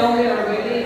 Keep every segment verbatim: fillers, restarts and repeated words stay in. Don't get our ratings.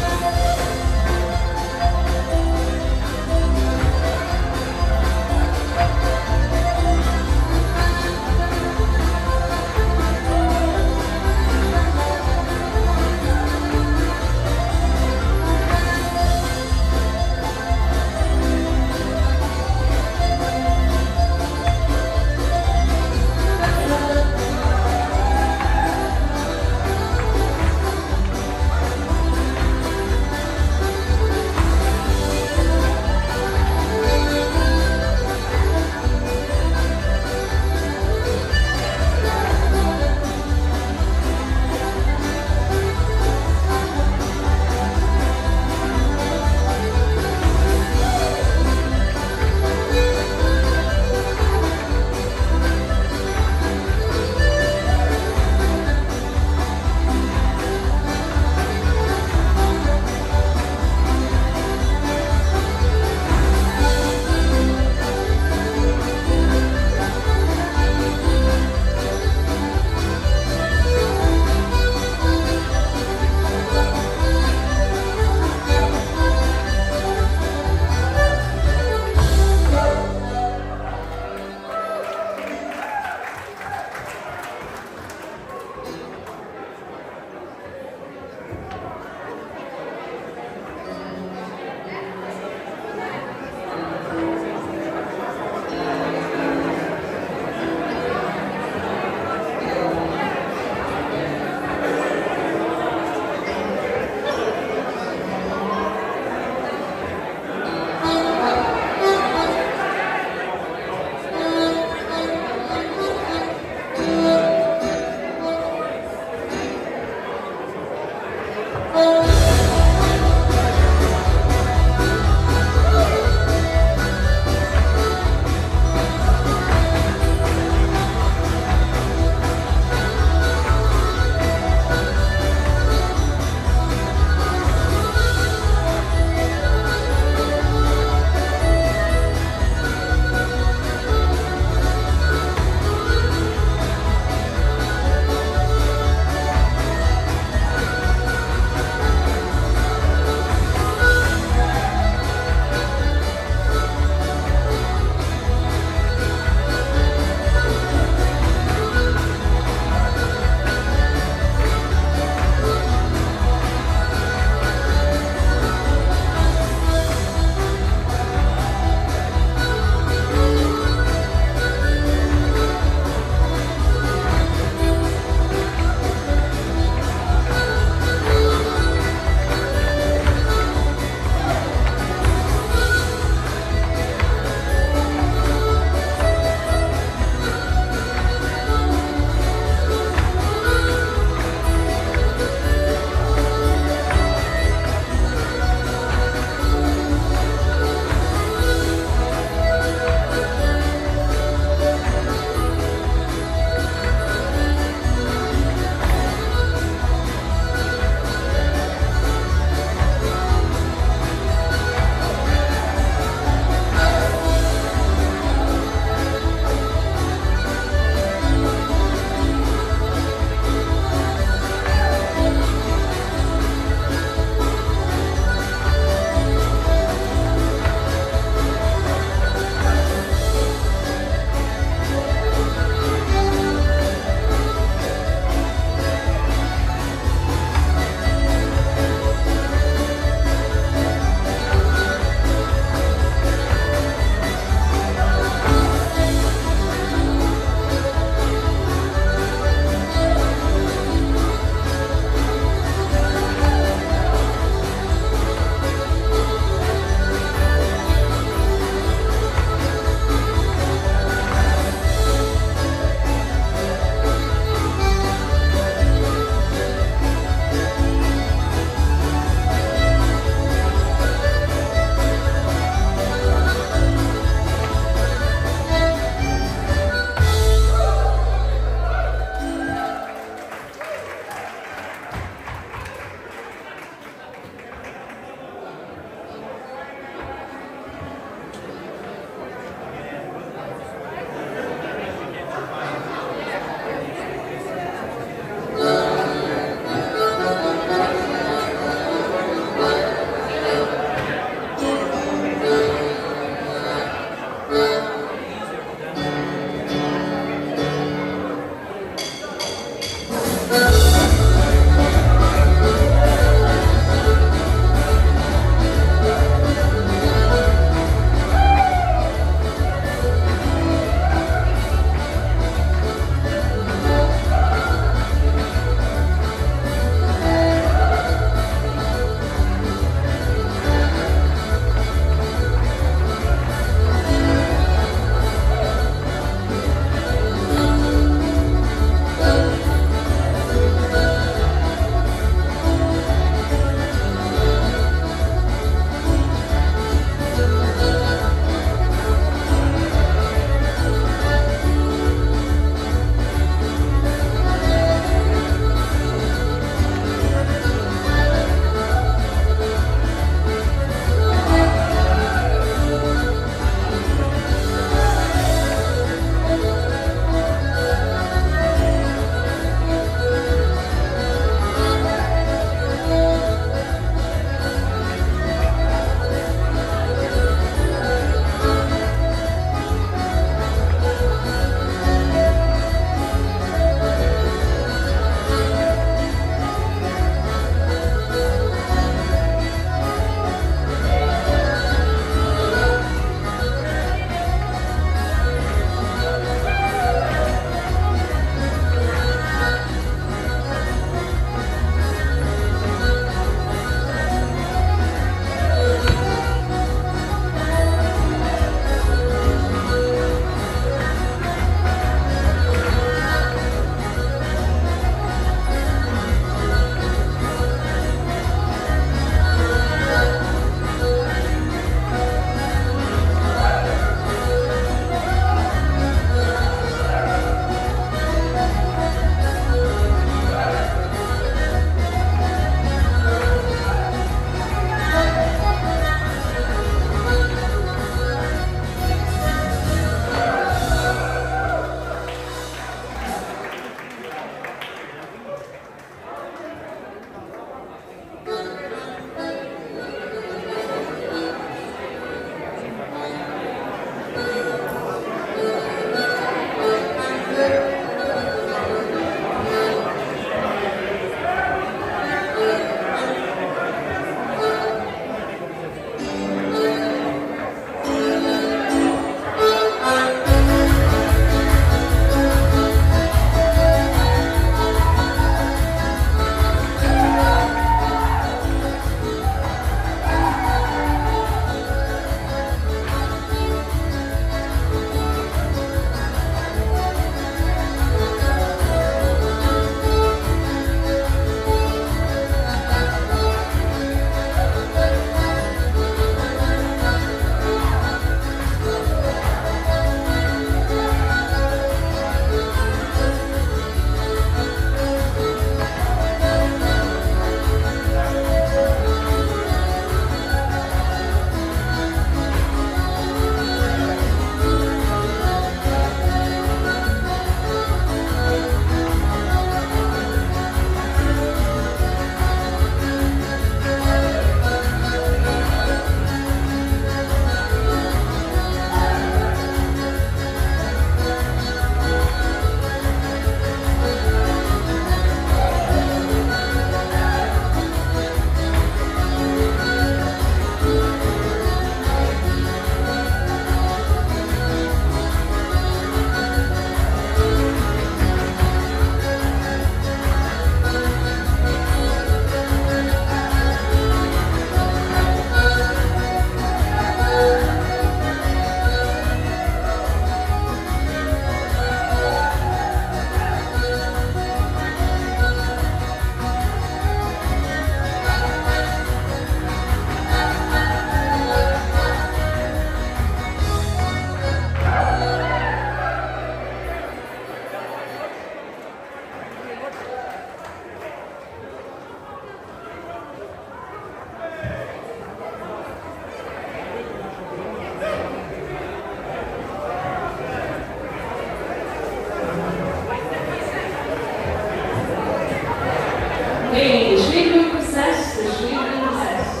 Hey, is she doing possessed? Is she doing possessed?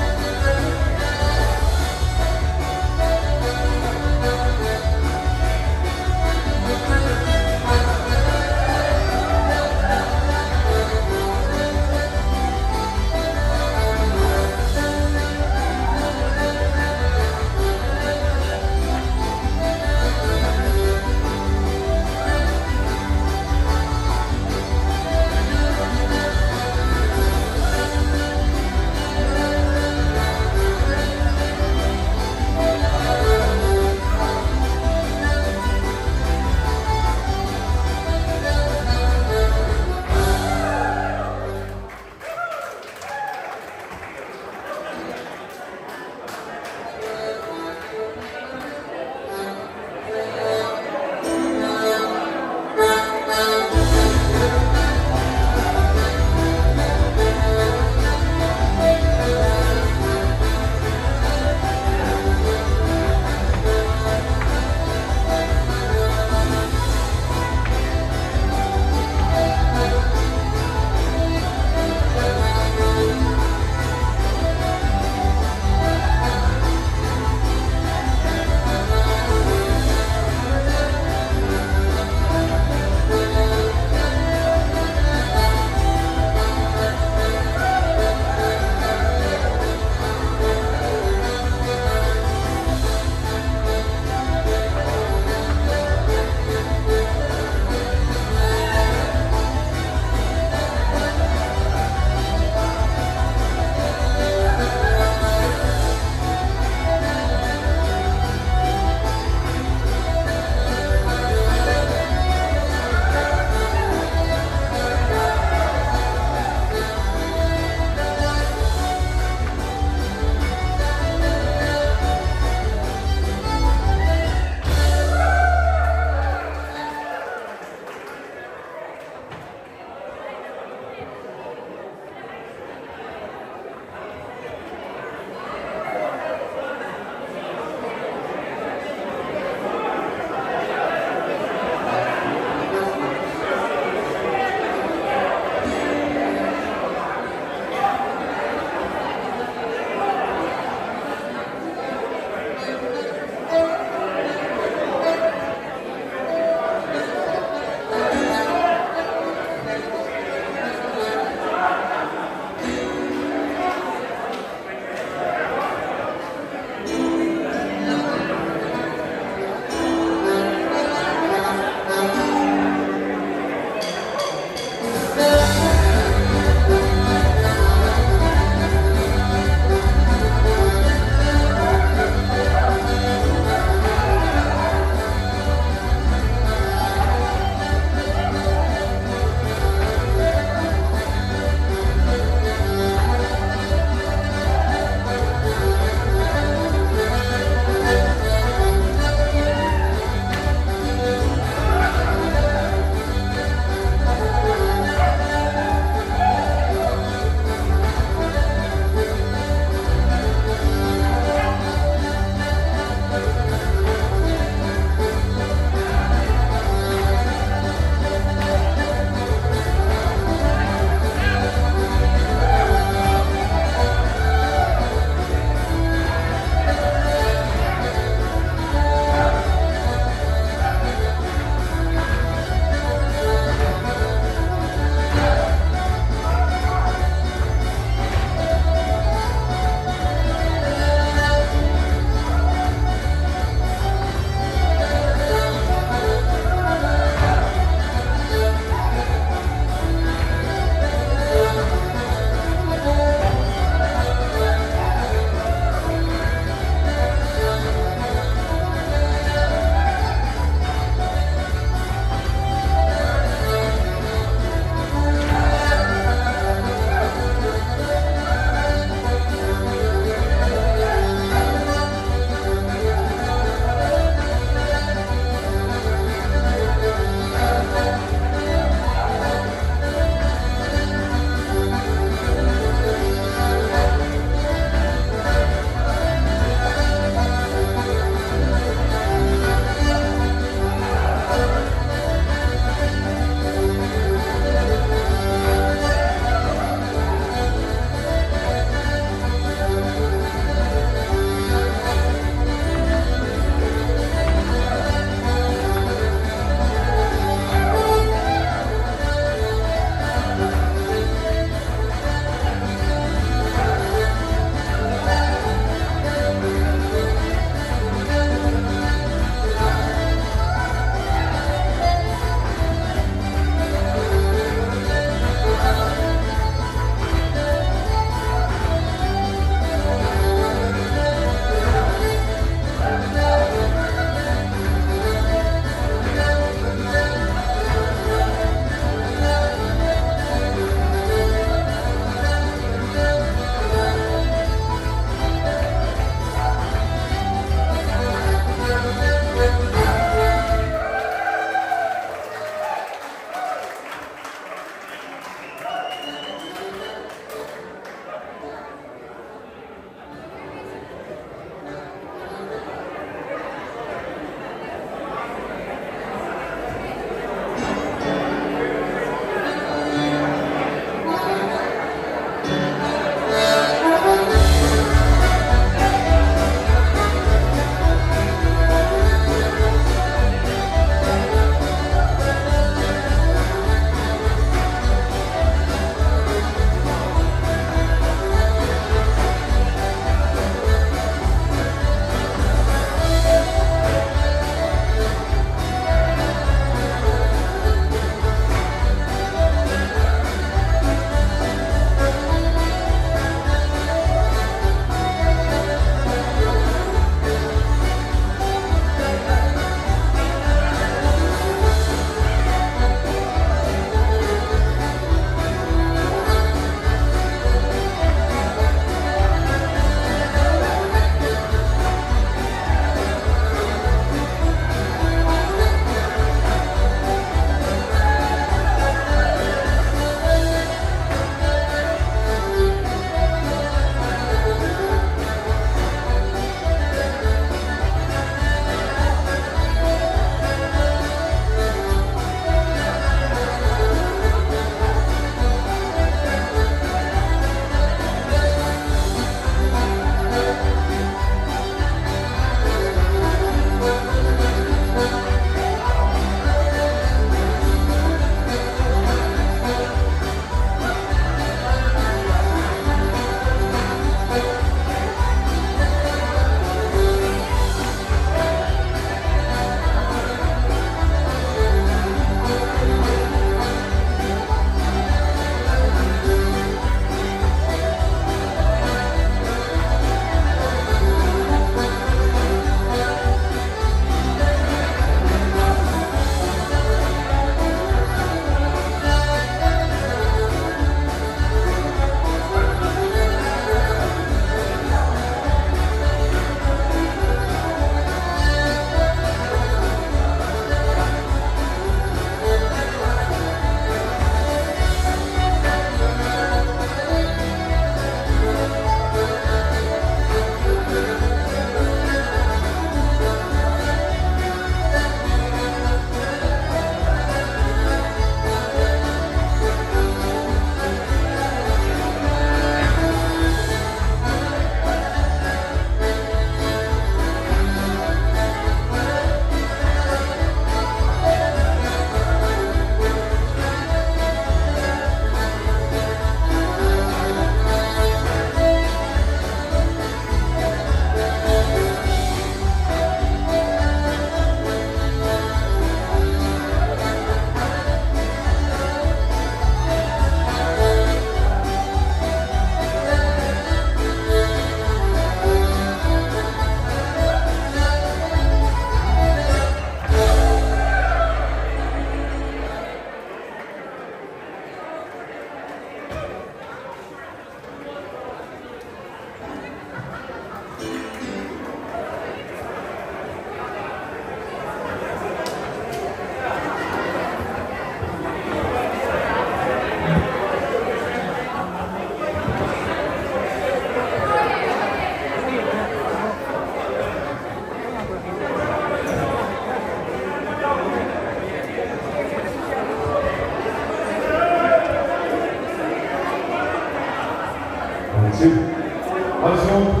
Michael. How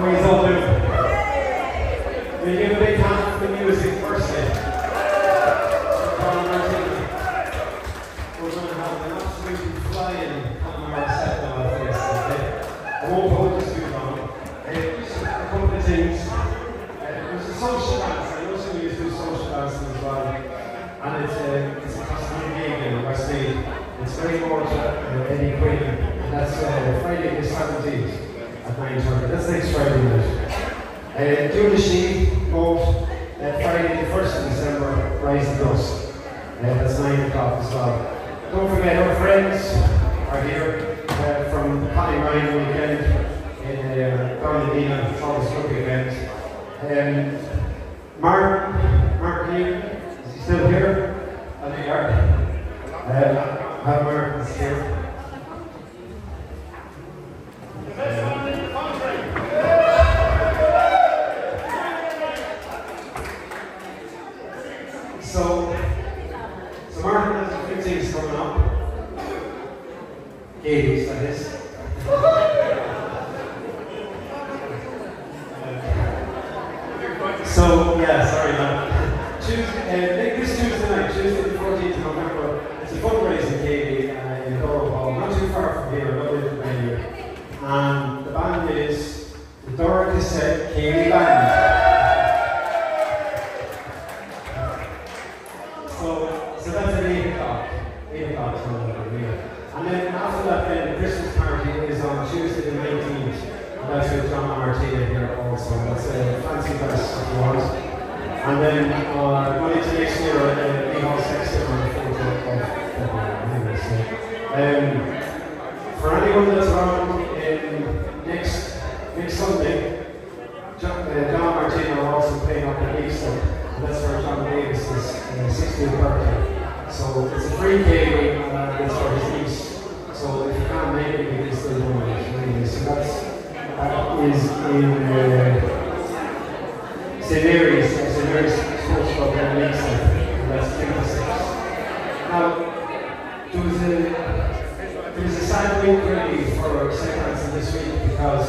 are you all doing? Will you give a big hand for the music first thing? John Martina was going to have an absolutely flying camera set on our face today. I won't hold this too long. Uh, just a couple of things. Uh, there's a social dance. I know some of you do social dancing as well. And it's, uh, it's a fascinating evening, I see. It's very much uh, Eddie Queen. That's uh, Friday the seventeenth at nine thirty. That's next Friday night. Uh, do the sheep, vote uh, Friday the first of December, rise and dust. Uh, that's nine o'clock as well. Don't forget our friends are here uh, from Paddy Ryan weekend in uh, Bernadina, Thomas Cook event. Um, Mark, Mark Keane, is he still here? I think Mark. Uh, Pat Mark is here. eighties, that is. So, yeah, sorry man. Tuesday, uh, this Tuesday night, Tuesday the fourteenth of November, it's a fundraising day uh, in Doral Hall, not too far from here, another different venue. And the band is the Dora Cassette K D Band. So, so that's at eight o'clock. eight o'clock is not that idea. And then after that, then the Christmas party is on Tuesday the nineteenth. And that's with John Martina here also. That's a fancy dress if you want. And then uh, going into next year, uh, we have sex on the fourth of February. So, um, for anyone that's around um, next next Sunday, John, uh, John Martina are also playing up at Easter. And that's where John Davis is uh, sixteenth birthday. So it's a free game and it's for his niece. So if you can't make it, you can still donate anyway. So that's, that is in uh, Saint Mary's, uh, Saint Mary's Sportsbook in Leinster. And that's three to six. Now, there was a, there was a sad week really for Saint Hansen this week because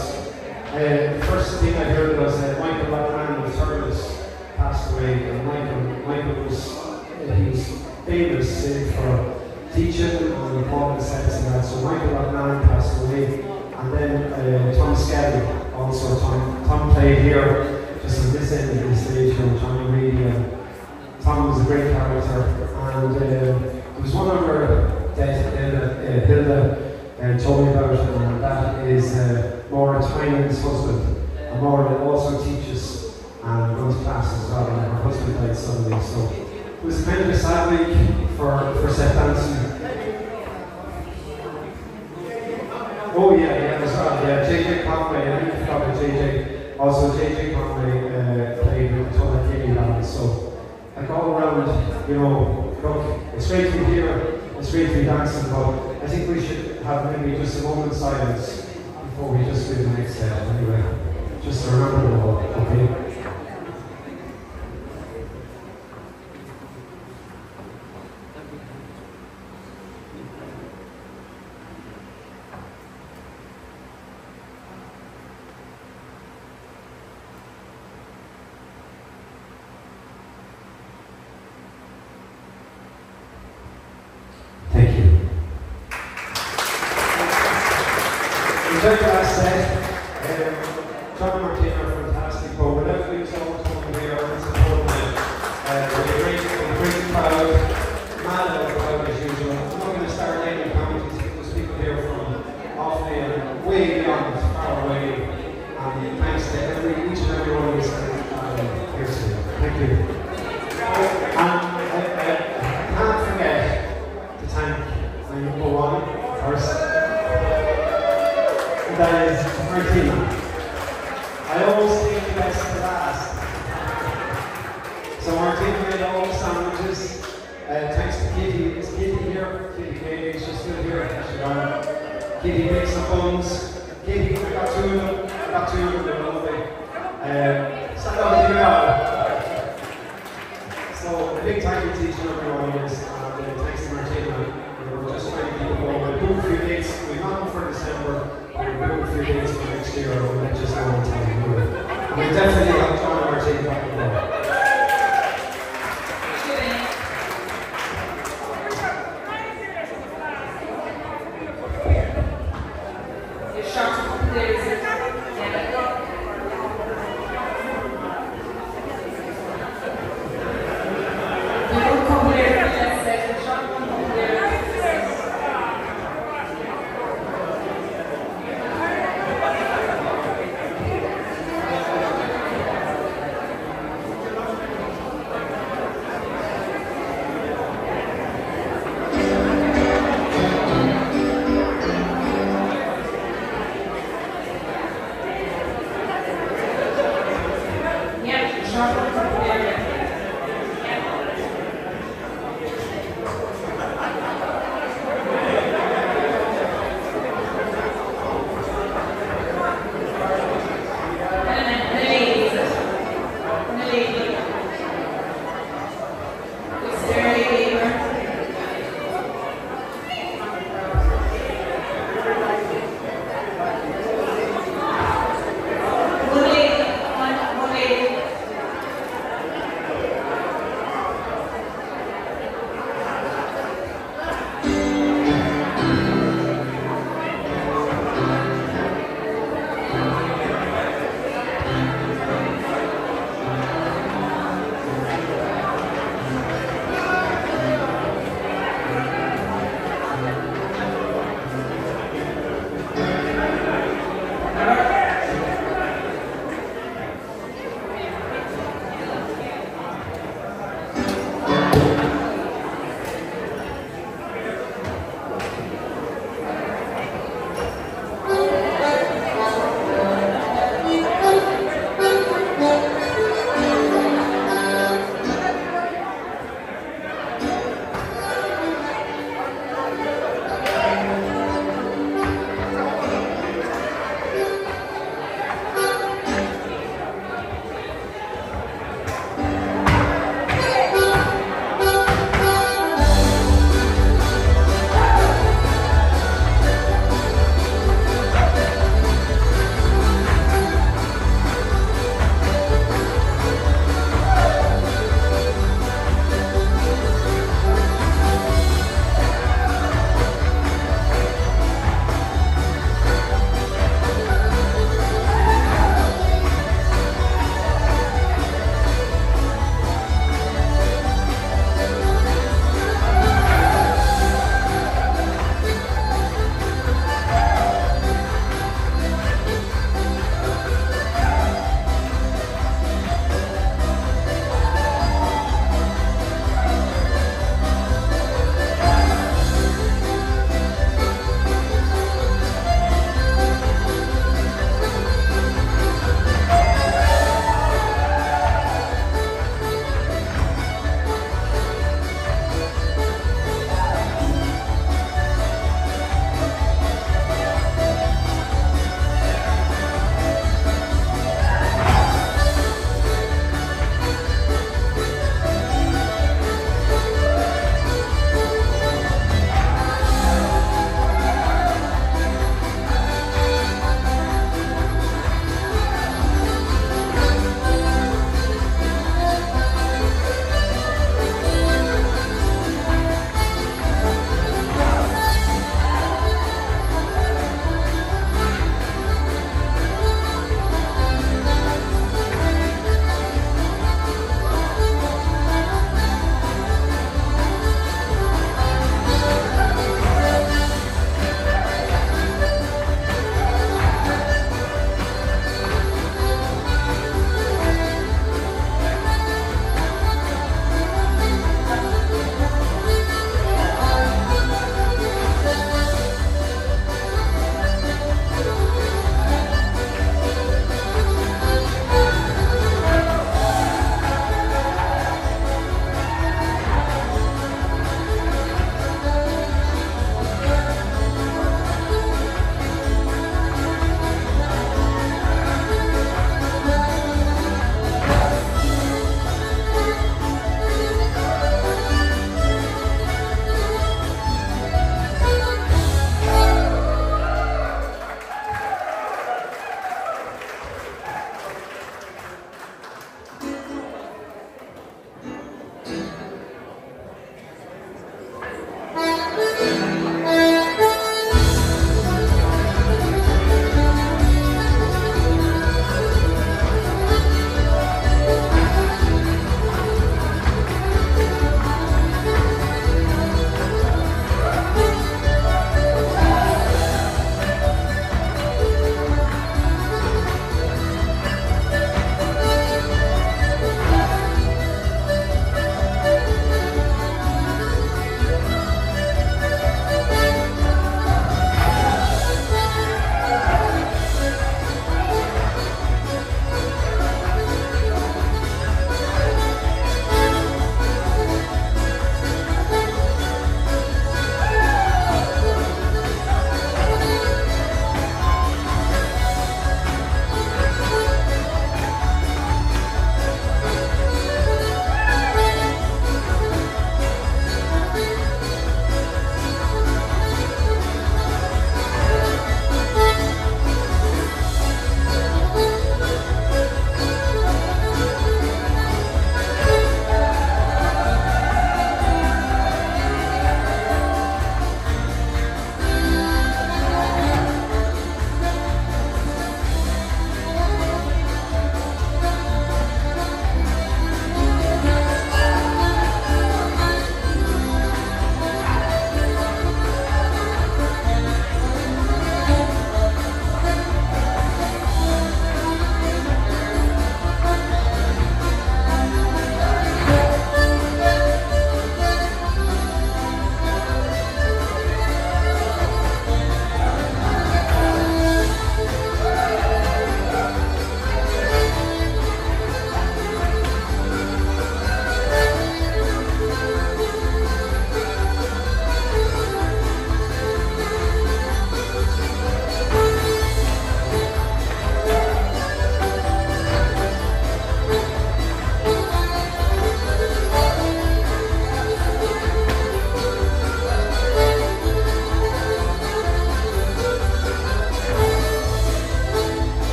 uh, the first thing I heard was that uh, Michael Batman of Service passed away. And Michael, Michael was, uh, he was famous uh, for teaching and important sets and that. So Michael Batman passed away, and then uh, Tom Skelly also. Tom, Tom played here just on this end of the stage from Tommy Reedy. Tom was a great character, and uh, there was one other death that uh, Hilda uh, told me about, and that is uh, Laura Twain's husband. And Laura also teaches and runs classes as well, and her husband died suddenly. So it was kind of a sad week for, for Saint Hansen. Oh yeah, yeah, that's right. Yeah, J J Conway, I think you forgot about J J. Also, J J Conway uh, played with the Tom Skelly. So, like all around, you know, look, it's great to be here, it's great to be dancing, but I think we should have maybe just a moment's silence before we just do the next step, anyway. Just to remember the whole, okay? Like I said, um, John Martina are fantastic, but without being told to come here and support them, uh, we're a great, great crowd, mad at the crowd as usual. I'm not going to start naming counties because people here from off the way beyond, far away, and thanks to every, each and every one of you uh, here today. Thank you. And I can't forget to thank my number one first. That is Martina. I always think the best for last. So Martina made all the sandwiches. Uh, thanks to Kitty. Is Kitty here? Kitty Katie, she's still here. Actually, Kitty makes the buns. Kitty, I got two of them. I got two of them, they're lovely. Uh, stand up here now. So a big thank you to each and every one of us. And uh, thanks to Martina. We were just trying to keep going. We've got them for December. and move three days to next year, or will that just go on time to move? We're definitely up to our team right now.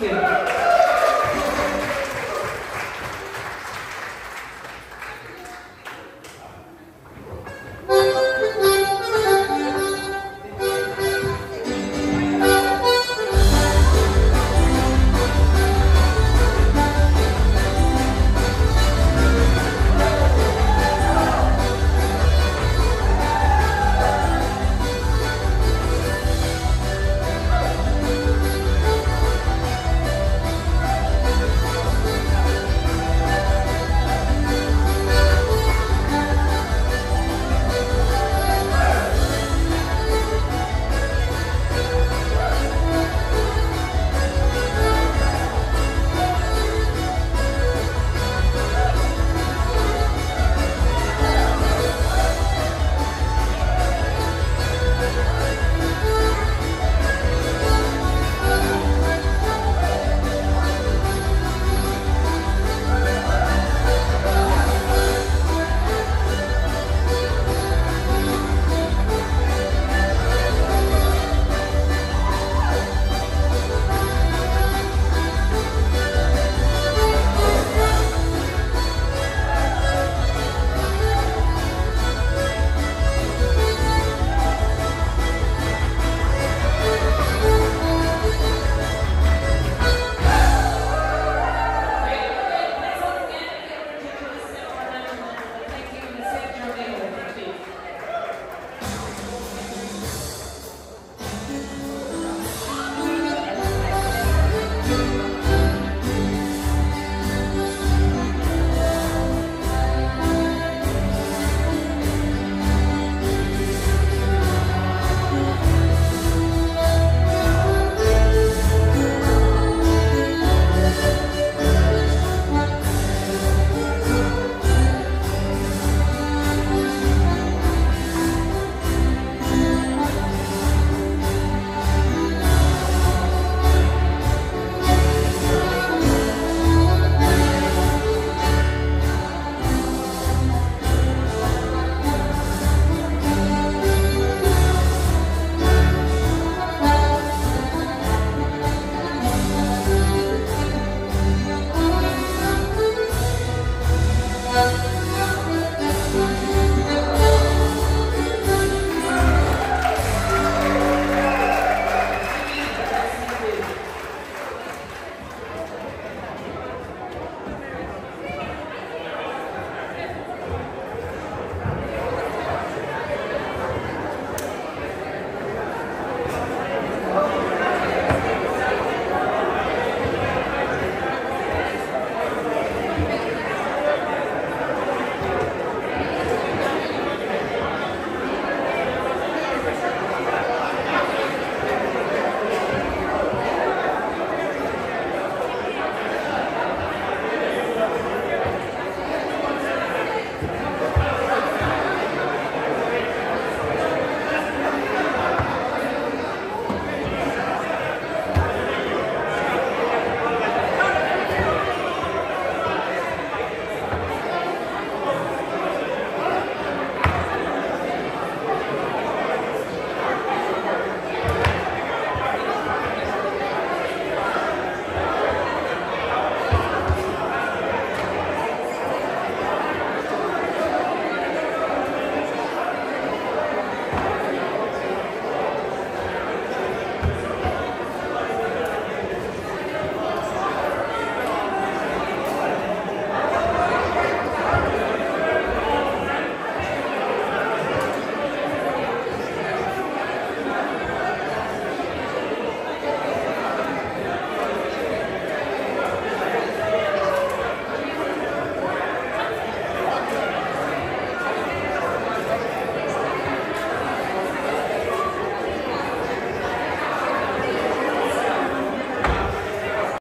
two.